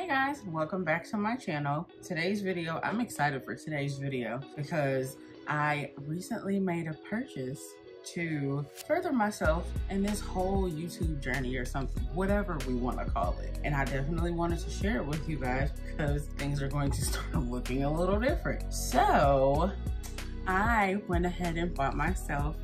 Hey guys, welcome back to my channel. Today's video, I'm excited for today's video because I recently made a purchase to further myself in this whole YouTube journey or something, whatever we want to call it. And I definitely wanted to share it with you guys because things are going to start looking a little different. So I went ahead and bought myself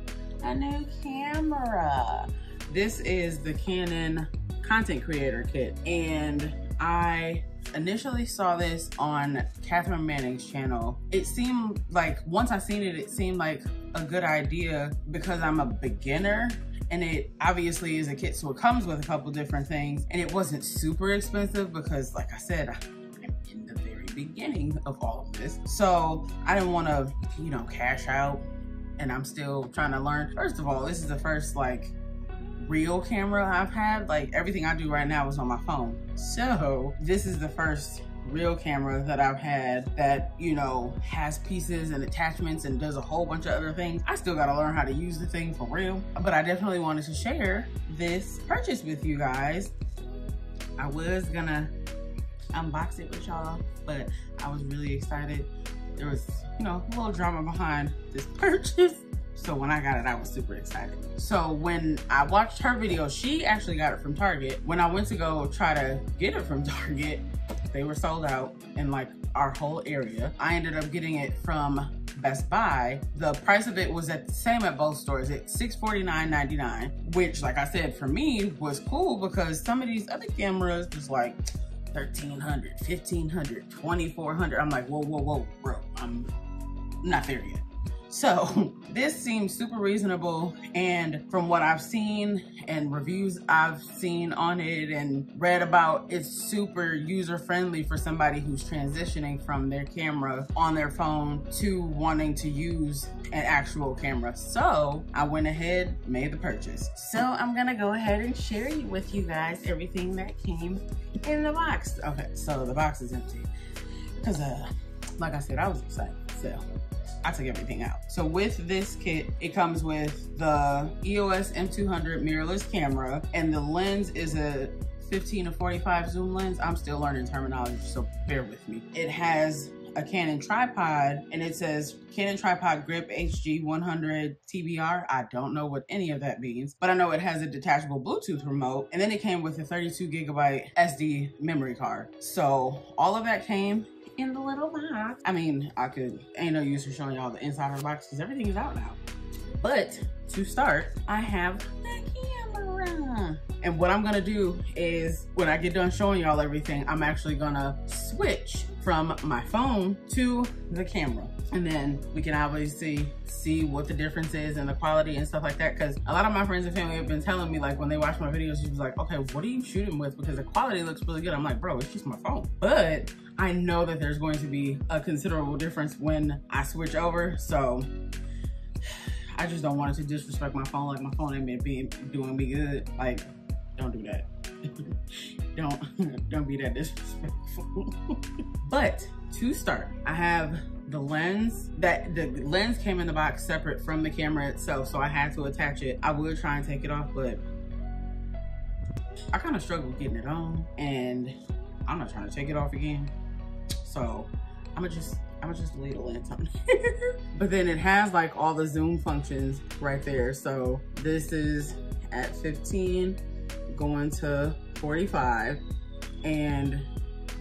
a new camera. This is the Canon Content Creator Kit, and I initially saw this on Catherine Manning's channel. It seemed like, once I seen it, it seemed like a good idea because I'm a beginner and it obviously is a kit, so it comes with a couple different things, and it wasn't super expensive because, like I said, I'm in the very beginning of all of this. So I didn't want to, you know, cash out, and I'm still trying to learn. First of all, this is the first like real camera I've had. Like, everything I do right now is on my phone. So this is the first real camera that I've had that, you know, has pieces and attachments and does a whole bunch of other things. I still gotta learn how to use the thing for real, but I definitely wanted to share this purchase with you guys. I was gonna unbox it with y'all, but I was really excited. There was, you know, a little drama behind this purchase. So when I got it, I was super excited. So when I watched her video, she actually got it from Target. When I went to go try to get it from Target, they were sold out in like our whole area. I ended up getting it from Best Buy. The price of it was the same at both stores. It's $649.99, which, like I said, for me was cool because some of these other cameras was like $1,300, $1,500, $2,400. I'm like, whoa, whoa, whoa, bro, I'm not there yet. So this seems super reasonable, and from what I've seen and reviews I've seen on it and read about, it's super user friendly for somebody who's transitioning from their camera on their phone to wanting to use an actual camera. So I went ahead, made the purchase. So I'm gonna go ahead and share with you guys everything that came in the box. Okay, so the box is empty because like I said, I was excited, so I took everything out. So with this kit, it comes with the EOS M200 mirrorless camera, and the lens is a 15 to 45 zoom lens. I'm still learning terminology, so bear with me. It has a Canon tripod, and it says Canon tripod grip HG100 TBR. I don't know what any of that means, but I know it has a detachable Bluetooth remote, and then it came with a 32GB SD memory card. So all of that came in the little box. I mean, ain't no use for showing y'all the inside of the box because everything is out now. But to start, I have the camera. And what I'm gonna do is, when I get done showing y'all everything, I'm actually gonna switch from my phone to the camera. And then we can obviously see what the difference is and the quality and stuff like that. Cause a lot of my friends and family have been telling me, like, when they watch my videos, she was like, okay, what are you shooting with? Because the quality looks really good. I'm like, bro, it's just my phone. But I know that there's going to be a considerable difference when I switch over. So I just don't want it to disrespect my phone. Like, my phone ain't been doing me good. Like, don't do that. don't be that disrespectful. But to start, I have the lens. That the lens came in the box separate from the camera itself, so I had to attach it. I would try and take it off, but I kind of struggled getting it on, and I'm not trying to take it off again. So I'm gonna just delete the lens on it. But then it has like all the zoom functions right there. So this is at 15 going to 45, and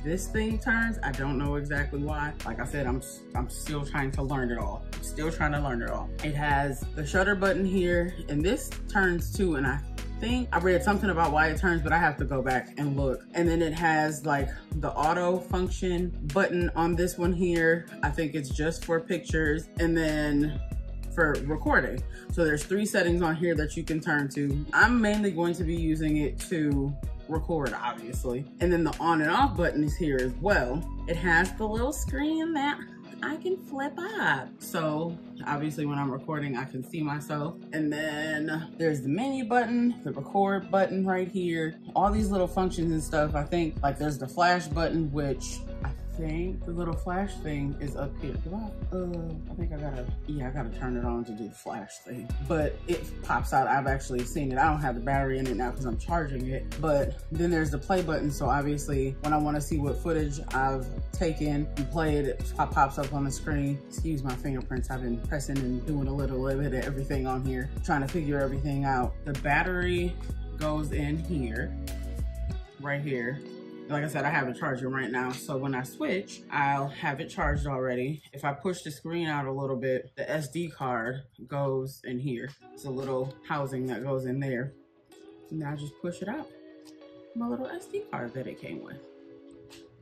this thing turns, I don't know exactly why. Like I said, I'm still trying to learn it all. I'm still trying to learn it all. It has the shutter button here, and this turns too, and I think I read something about why it turns, but I have to go back and look. And then it has like the auto function button on this one here. I think it's just for pictures, and then for recording. So there's three settings on here that you can turn to. I'm mainly going to be using it to record, obviously. And then the on and off button is here as well. It has the little screen that I can flip up. So obviously when I'm recording, I can see myself. And then there's the menu button, the record button right here, all these little functions and stuff. I think like there's the flash button, which I thing, the little flash thing is up here. I think I gotta turn it on to do the flash thing, but it pops out. I've actually seen it. I don't have the battery in it now because I'm charging it, but then there's the play button. So obviously when I want to see what footage I've taken and played, it pops up on the screen. Excuse my fingerprints. I've been pressing and doing a little bit of everything on here, trying to figure everything out. The battery goes in here, right here. Like I said, I have it charging right now. So when I switch, I'll have it charged already. If I push the screen out a little bit, the SD card goes in here. It's a little housing that goes in there. And now I just push it out. My little SD card that it came with.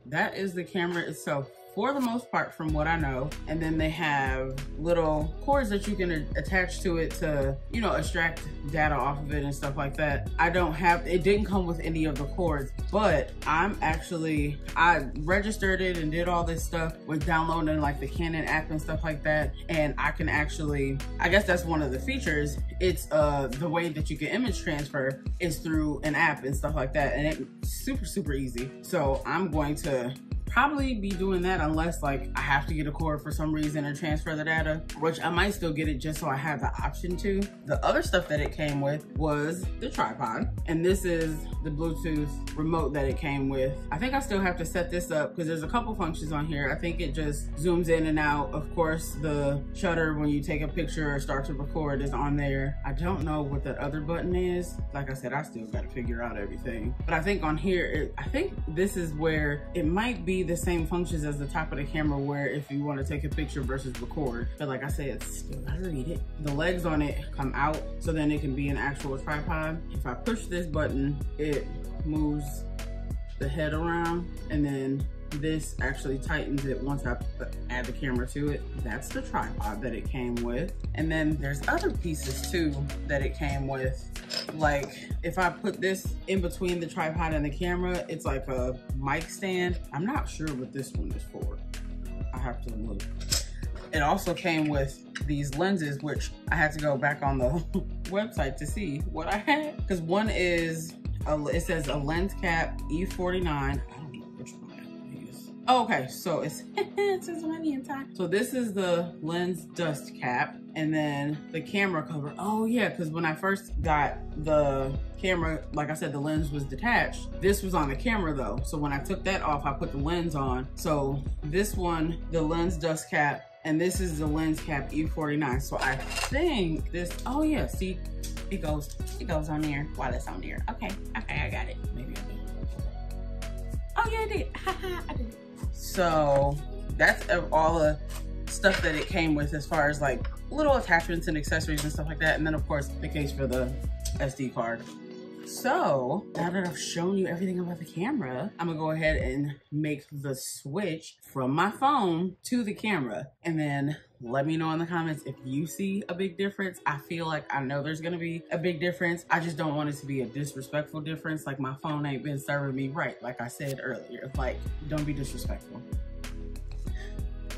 That is the camera itself, for the most part, from what I know. And then they have little cords that you can attach to it to, you know, extract data off of it and stuff like that. I don't have, it didn't come with any of the cords, but I'm actually, I registered it and did all this stuff with downloading like the Canon app and stuff like that. And I can actually, I guess that's one of the features. It's the way that you can image transfer is through an app and stuff like that. And it's super, super easy. So I'm going to probably be doing that unless like I have to get a cord for some reason and transfer the data, which I might still get it just so I have the option to. The other stuff that it came with was the tripod, and this is the Bluetooth remote that it came with. I think I still have to set this up because there's a couple functions on here. I think it just zooms in and out. Of course, the shutter when you take a picture or start to record is on there. I don't know what that other button is. Like I said, I still got to figure out everything, but I think on here, I think this is where it might be the same functions as the top of the camera, where if you want to take a picture versus record. But like I said, it's still gotta read it. The legs on it come out, so then it can be an actual tripod. If I push this button, it moves the head around, and then this actually tightens it once I add the camera to it. That's the tripod that it came with. And then there's other pieces too that it came with. Like if I put this in between the tripod and the camera, it's like a mic stand. I'm not sure what this one is for. I have to look. It also came with these lenses, which I had to go back on the website to see what I had. Because one is, it says a lens cap E49. Okay, so it's says money and time. So this is the lens dust cap, and then the camera cover. Oh yeah, because when I first got the camera, like I said, the lens was detached. This was on the camera though. So when I took that off, I put the lens on. So this one, the lens dust cap, and this is the lens cap E49. So I think this, oh yeah, see, it goes on there while it's on there. Okay, okay, I got it. Maybe I did. Oh yeah, I did. Haha, I did. So that's all the stuff that it came with as far as like little attachments and accessories and stuff like that. And then of course the case for the SD card. So now that I've shown you everything about the camera, I'm gonna go ahead and make the switch from my phone to the camera. And then let me know in the comments if you see a big difference. I feel like I know there's gonna be a big difference. I just don't want it to be a disrespectful difference. Like my phone ain't been serving me right, like I said earlier. Like, don't be disrespectful.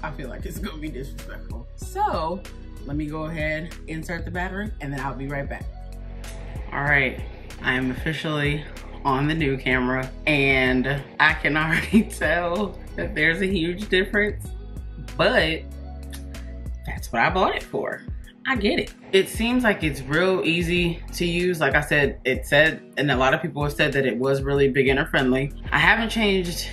I feel like it's gonna be disrespectful. So let me go ahead, insert the battery, and then I'll be right back. All right, I am officially on the new camera, and I can already tell that there's a huge difference, but that's what I bought it for. I get it. It seems like it's real easy to use. Like I said, it said, and a lot of people have said that it was really beginner friendly. I haven't changed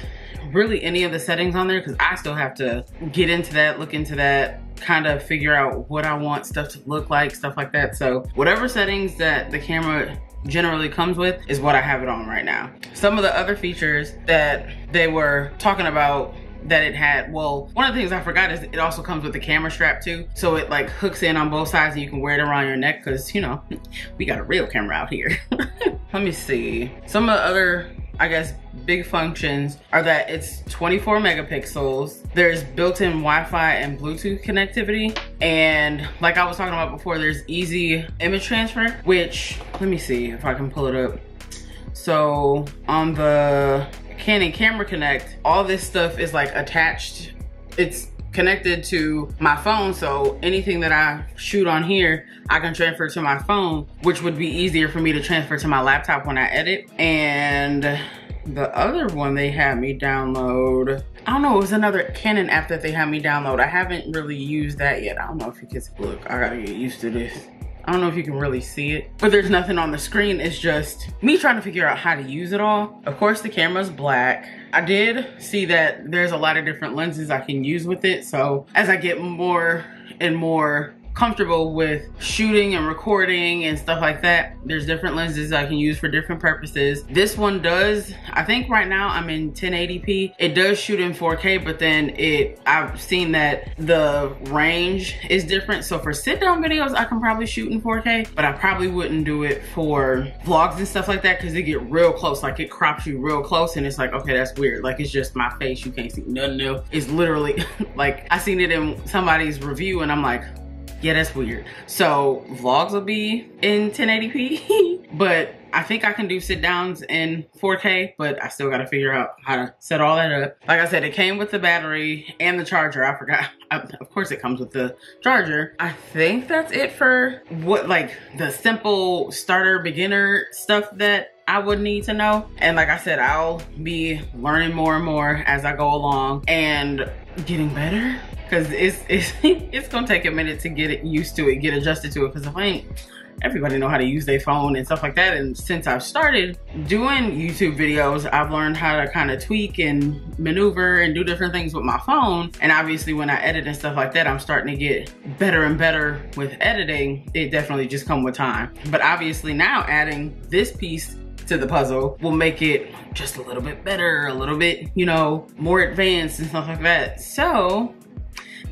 really any of the settings on there because I still have to get into that, look into that, kind of figure out what I want stuff to look like, stuff like that. So whatever settings that the camera generally comes with is what I have it on right now. Some of the other features that they were talking about that it had, well, one of the things I forgot is it also comes with a camera strap too. So it like hooks in on both sides and you can wear it around your neck because, you know, we got a real camera out here. Let me see. Some of the other, I guess, big functions are that it's 24 megapixels. There's built-in Wi-Fi and Bluetooth connectivity. And like I was talking about before, there's easy image transfer, which, let me see if I can pull it up. So on the Canon Camera Connect, all this stuff is like attached. It's connected to my phone, so anything that I shoot on here, I can transfer to my phone, which would be easier for me to transfer to my laptop when I edit. And the other one they had me download I don't know, it was another Canon app that they had me download. I haven't really used that yet. I don't know if you can look. I gotta get used to this. I don't know if you can really see it, but there's nothing on the screen. It's just me trying to figure out how to use it all. Of course, the camera's black. I did see that there's a lot of different lenses I can use with it. So as I get more and more comfortable with shooting and recording and stuff like that, there's different lenses I can use for different purposes. This one does, I think right now I'm in 1080p. It does shoot in 4K, but then I've seen that the range is different. So for sit down videos, I can probably shoot in 4K, but I probably wouldn't do it for vlogs and stuff like that because they get real close. Like it crops you real close and it's like, okay, that's weird. Like it's just my face, you can't see nothing new. It's literally like I seen it in somebody's review and I'm like, yeah, that's weird. So vlogs will be in 1080p, but I think I can do sit downs in 4K, but I still gotta figure out how to set all that up. Like I said, it came with the battery and the charger. I forgot, of course it comes with the charger. I think that's it for what, like the simple starter beginner stuff that I would need to know. And like I said, I'll be learning more and more as I go along and getting better. Cause it's gonna take a minute to get used to it, get adjusted to it. Cause if I ain't, everybody know how to use their phone and stuff like that. And since I've started doing YouTube videos, I've learned how to kind of tweak and maneuver and do different things with my phone. And obviously when I edit and stuff like that, I'm starting to get better and better with editing. It definitely just comes with time. But obviously now adding this piece to the puzzle will make it just a little bit better, a little bit, you know, more advanced and stuff like that. So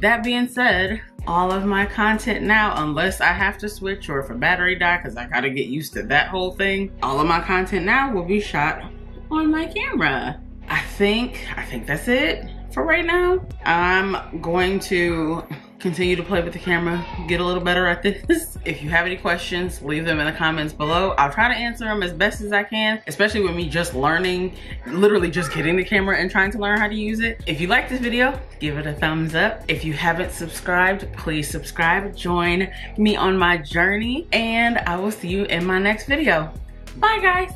that being said, all of my content now, unless I have to switch or if a battery die, cause I gotta get used to that whole thing, all of my content now will be shot on my camera. I think that's it for right now. I'm going to continue to play with the camera, get a little better at this. If you have any questions, leave them in the comments below. I'll try to answer them as best as I can, especially with me just learning, literally just getting the camera and trying to learn how to use it. If you like this video, give it a thumbs up. If you haven't subscribed, please subscribe. Join me on my journey and I will see you in my next video. Bye guys.